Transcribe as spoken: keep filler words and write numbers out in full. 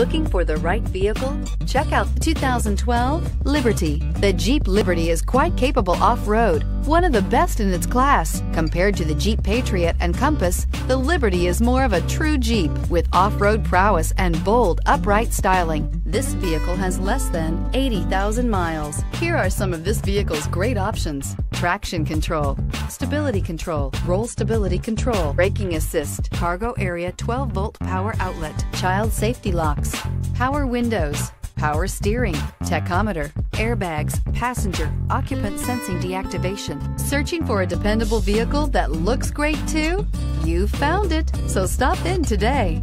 Looking for the right vehicle? Check out the two thousand twelve Liberty. The Jeep Liberty is quite capable off-road, one of the best in its class. Compared to the Jeep Patriot and Compass, the Liberty is more of a true Jeep with off-road prowess and bold, upright styling. This vehicle has less than eighty thousand miles. Here are some of this vehicle's great options: traction control, stability control, roll stability control, braking assist, cargo area twelve volt power outlet, child safety locks, power windows, power steering, tachometer, airbags, passenger occupant sensing deactivation. Searching for a dependable vehicle that looks great too? You found it, so stop in today.